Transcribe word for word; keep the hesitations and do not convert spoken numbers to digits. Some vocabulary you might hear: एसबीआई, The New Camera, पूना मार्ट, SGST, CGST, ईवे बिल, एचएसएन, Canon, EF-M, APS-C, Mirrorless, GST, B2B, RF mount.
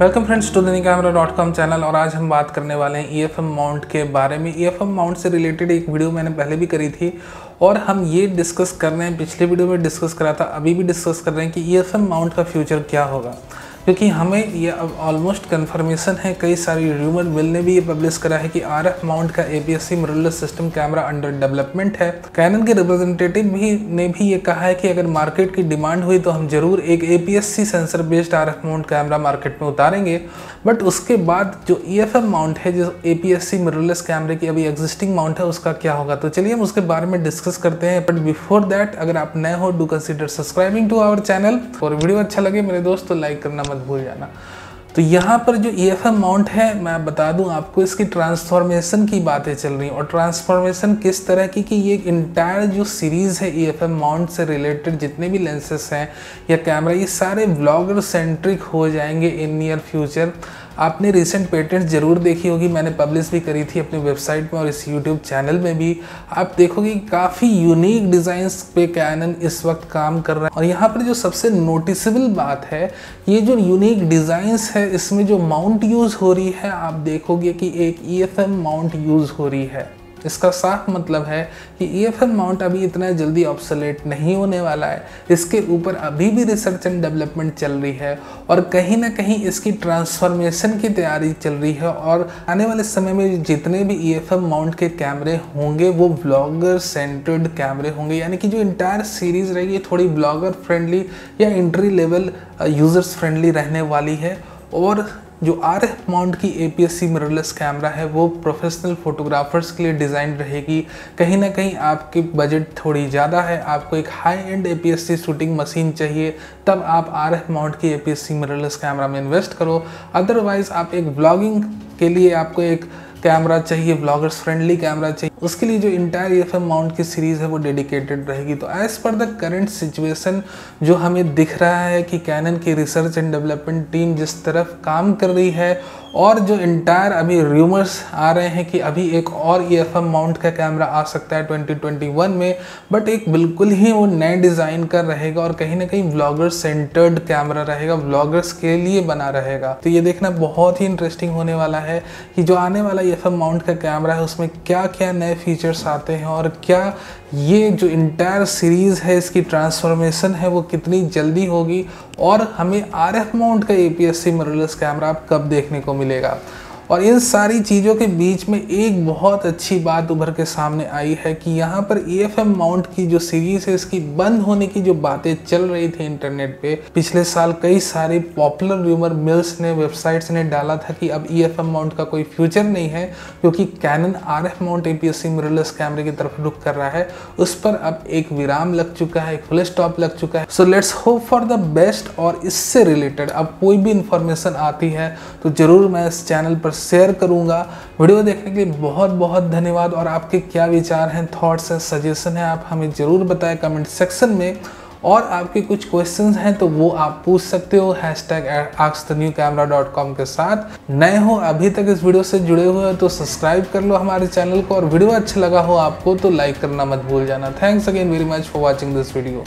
Welcome friends to the camera dot com channel. और आज हम बात करने वाले हैं ई एफ एम माउंट के बारे में। ई एफ एम माउंट से रिलेटेड एक वीडियो मैंने पहले भी करी थी और हम ये डिस्कस कर रहे हैं, पिछले वीडियो में डिस्कस करा था, अभी भी डिस्कस कर रहे हैं कि ई एफ एम माउंट का फ्यूचर क्या होगा, क्योंकि हमें ये अब ऑलमोस्ट कन्फर्मेशन है। कई सारी र्यूमर मिल ने भी ये पब्लिश करा है कि आर एफ माउंट का A P S C mirrorless system camera under development है। कैनन के रिप्रेजेंटेटिव भी ने भी ये कहा है कि अगर मार्केट की डिमांड हुई तो हम जरूर एक A P S C sensor based R F mount camera market में उतारेंगे। बट उसके बाद जो ई एफ एम माउंट है, जो A P S C mirrorless कैमरे की अभी एग्जिस्टिंग माउंट है, उसका क्या होगा, तो चलिए हम उसके बारे में डिस्कस करते हैं। बट बिफोर दैट, अगर आप नए हो, do consider subscribing to our channel. और वीडियो अच्छा लगे मेरे दोस्त तो लाइक करना मत भूल जाना। तो यहाँ पर जो ई एफ एम माउंट है, मैं बता दूं आपको, इसकी ट्रांसफॉर्मेशन की बातें चल रही हैं। और ट्रांसफॉर्मेशन किस तरह की, कि ये इंटायर जो सीरीज़ है ई एफ एम माउंट से रिलेटेड जितने भी लेंसेस हैं या कैमरा, ये सारे व्लॉगर सेंट्रिक हो जाएंगे इन नियर फ्यूचर। आपने रिसेंट पेटेंट्स ज़रूर देखी होगी, मैंने पब्लिश भी करी थी अपनी वेबसाइट में और इस यूट्यूब चैनल में भी। आप देखोगे काफ़ी यूनिक डिज़ाइंस पे कैनन इस वक्त काम कर रहा है। और यहाँ पर जो सबसे नोटिसेबल बात है, ये जो यूनिक डिज़ाइंस है इसमें जो माउंट यूज़ हो रही है, आप देखोगे कि एक E F M mount use हो रही है। इसका साफ मतलब है कि ई एफ एम माउंट अभी इतना जल्दी ऑब्सोलेट नहीं होने वाला है। इसके ऊपर अभी भी रिसर्च एंड डेवलपमेंट चल रही है और कहीं ना कहीं इसकी ट्रांसफॉर्मेशन की तैयारी चल रही है। और आने वाले समय में जितने भी ई एफ एम माउंट के कैमरे होंगे वो ब्लॉगर सेंटर्ड कैमरे होंगे, यानी कि जो इंटायर सीरीज़ रहेगी थोड़ी ब्लॉगर फ्रेंडली या एंट्री लेवल यूज़र्स फ्रेंडली रहने वाली है। और जो आर एफ माउंट की A P S C mirrorless camera है वो प्रोफेशनल फोटोग्राफर्स के लिए डिज़ाइन रहेगी। कहीं ना कहीं आपकी बजट थोड़ी ज़्यादा है, आपको एक high end A P S C shooting machine चाहिए, तब आप आर एफ माउंट की A P S C mirrorless camera में इन्वेस्ट करो। अदरवाइज़ आप एक ब्लॉगिंग के लिए आपको एक कैमरा चाहिए, ब्लॉगर्स फ्रेंडली कैमरा चाहिए, उसके लिए जो entire E F M mount की सीरीज़ है वो डेडिकेटेड रहेगी। तो as per the current situation जो हमें दिख रहा है कि कैनन की रिसर्च एंड डेवलपमेंट टीम जिस तरफ काम कर रही है, और जो इंटायर अभी र्यूमर्स आ रहे हैं कि अभी एक और ई एफ एम माउंट का कैमरा आ सकता है ट्वेंटी ट्वेंटी वन में, बट एक बिल्कुल ही वो नए डिज़ाइन का रहेगा और कहीं ना कहीं ब्लॉगर सेंटर्ड कैमरा रहेगा, ब्लॉगर्स के लिए बना रहेगा। तो ये देखना बहुत ही इंटरेस्टिंग होने वाला है कि जो आने वाला ई एफ एम माउंट का कैमरा है उसमें क्या क्या नए फीचर्स आते हैं और क्या ये जो इंटायर सीरीज़ है इसकी ट्रांसफॉर्मेशन है वो कितनी जल्दी होगी, और हमें आर एफ माउंट का A P S C mirrorless camera आप कब देखने को मिलेगा। और इन सारी चीज़ों के बीच में एक बहुत अच्छी बात उभर के सामने आई है कि यहाँ पर ई एफ एम माउंट की जो सीरीज़ है इसकी बंद होने की जो बातें चल रही थी इंटरनेट पे, पिछले साल कई सारे पॉपुलर र्यूमर मिल्स ने, वेबसाइट्स ने डाला था कि अब ई एफ एम माउंट का कोई फ्यूचर नहीं है, क्योंकि Canon R F mount A P S C mirrorless कैमरे की तरफ रुख कर रहा है। उस पर अब एक विराम लग चुका है, एक फुल स्टॉप लग चुका है। So let's hope for the best. और इससे रिलेटेड अब कोई भी इंफॉर्मेशन आती है तो ज़रूर मैं इस चैनल पर शेयर करूंगा। वीडियो देखने के लिए बहुत बहुत धन्यवाद। और आपके क्या विचार हैं, थॉट्स हैं, सजेशन हैं, आप हमें ज़रूर बताएं कमेंट सेक्शन में। और आपके कुछ क्वेश्चंस हैं तो वो आप पूछ सकते हो hashtag ask the new camera dot com के साथ। नए हो, अभी तक इस वीडियो से जुड़े हुए हो तो सब्सक्राइब कर लो हमारे चैनल को। और वीडियो अच्छा लगा हो आपको तो लाइक करना मत भूल जाना। Thanks again very much for watching this video.